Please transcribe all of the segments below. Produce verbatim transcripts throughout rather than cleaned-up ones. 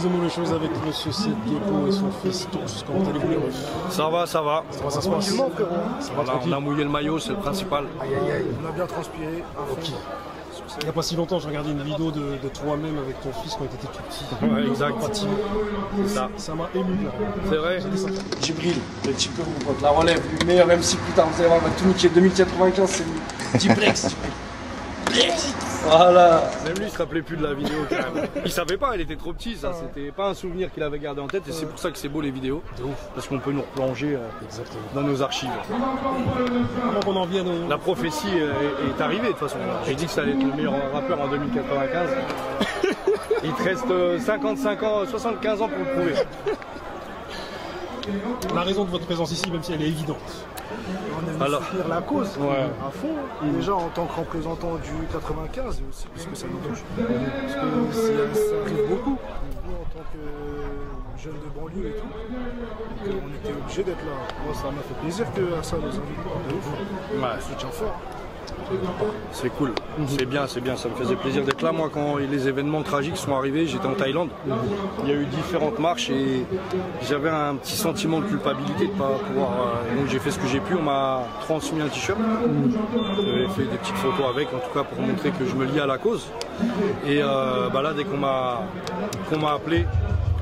disent de mauvaises choses avec M. M C Depo et son fils Tours. Comment allez-vous les Russes? Ça va, ça va. Comment ça se passe? Ça va, on a mouillé le maillot, c'est le principal. Aïe, aïe, aïe. On a bien transpiré. Ok. Il n'y a pas si longtemps, j'ai regardé une vidéo de, de toi-même avec ton fils quand il était tout petit. Ouais, exact. Ça m'a ému. C'est vrai. Djibril, le Chico, mon pote, la relève, le meilleur M C plus tard, vous allez voir, va tout niquer. deux mille quatre-vingt-quinze, c'est lui. Djibrex. Voilà. Même lui, il se rappelait plus de la vidéo quand même. Il savait pas, il était trop petit, ça. C'était pas un souvenir qu'il avait gardé en tête et c'est pour ça que c'est beau les vidéos. C'est ouf. Parce qu'on peut nous replonger euh, dans nos archives. On en vient nos... La prophétie euh, est, est arrivée de toute façon. J'ai dit que ça allait être le meilleur rappeur en deux mille quatre-vingt-quinze. Il te reste euh, cinquante-cinq ans, soixante-quinze ans pour le prouver. La raison de votre présence ici, même si elle est évidente. On est venu Alors, soutenir la cause ouais. à fond, mmh. déjà en tant que représentant du quatre-vingt-quinze, aussi, parce que ça nous touche, parce que ça arrive beaucoup. Nous, en tant que jeunes de banlieue et tout, on était obligés d'être là. Moi, ça m'a fait plaisir que ça nous invite. Ouais. Soutien fort. C'est cool, mmh. c'est bien, c'est bien, ça me faisait plaisir d'être là. Moi, quand les événements tragiques sont arrivés, j'étais en Thaïlande, mmh. il y a eu différentes marches et j'avais un petit sentiment de culpabilité de pas pouvoir... Euh, donc j'ai fait ce que j'ai pu, on m'a transmis un t-shirt, mmh. j'avais fait des petites photos avec, en tout cas pour montrer que je me lie à la cause. Et euh, bah là, dès qu'on m'a qu'on m'a appelé,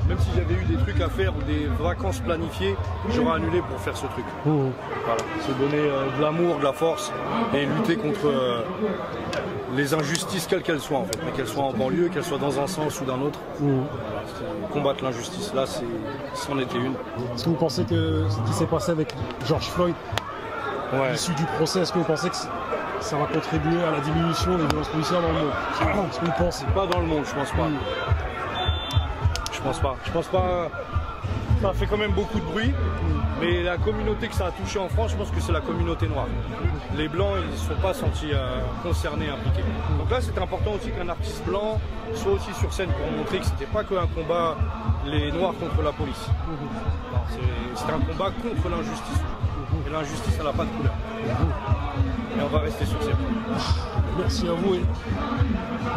même si j'avais eu des trucs à faire ou des vacances planifiées, j'aurais annulé pour faire ce truc. Mmh. Voilà, c'est donner euh, de l'amour, de la force et lutter contre euh, les injustices, quelles qu'elles soient en fait. Mais qu'elles soient en banlieue, qu'elles soient dans un sens ou d'un autre. Mmh. Voilà, combattre l'injustice, là, c'en était une. Est-ce que vous pensez que ce qui s'est passé avec George Floyd, ouais. à l'issue du procès, est-ce que vous pensez que ça va contribuer à la diminution des violences policières dans le monde? Est-ce que vous pensez? Pas dans le monde, je pense pas. Mmh. Je pense pas. Je pense pas. Ça fait quand même beaucoup de bruit, mais la communauté que ça a touché en France, je pense que c'est la communauté noire. Les blancs, ils ne se sont pas sentis euh, concernés, impliqués. Donc là, c'est important aussi qu'un artiste blanc soit aussi sur scène pour montrer que c'était pas qu'un combat les noirs contre la police. C'était un combat contre l'injustice. Et l'injustice, elle n'a pas de couleur. Et on va rester sur ces points. Merci à vous. Et...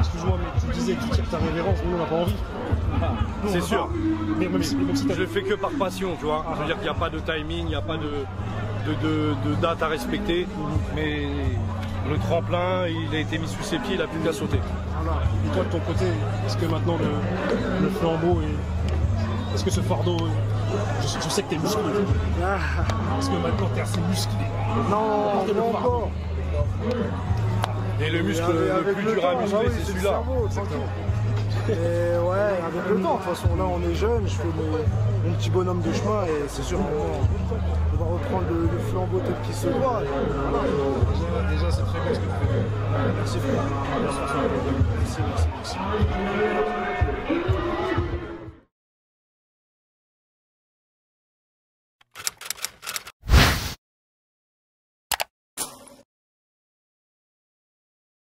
Excuse-moi, mais tu disais que tu tires ta révérence, nous, on n'a pas envie. Ah, c'est sûr, mais même si, même si je le fais que par passion, tu vois. Ah, c'est-à-dire qu'il n'y a pas de timing, il n'y a pas de, de, de, de date à respecter, mais le tremplin, il a été mis sous ses pieds, il a plus qu'à sauter. Voilà. Et toi de ton côté, est-ce que maintenant le, le flambeau est... Est-ce que ce fardeau... Je, je sais que t'es musclé. Est-ce que maintenant t'es assez musclé? Non, non encore. Et le muscle et avec, le plus le dur à muscler, c'est celui-là. Et ouais, avec le temps, de toute façon, là on est jeune, je fais mon, mon petit bonhomme de chemin et c'est sûr qu'on va reprendre le, le flambeau tel qu'il se doit. Voilà. Déjà, c'est très bien ce que tu fais. Merci, frère. Merci, merci, merci.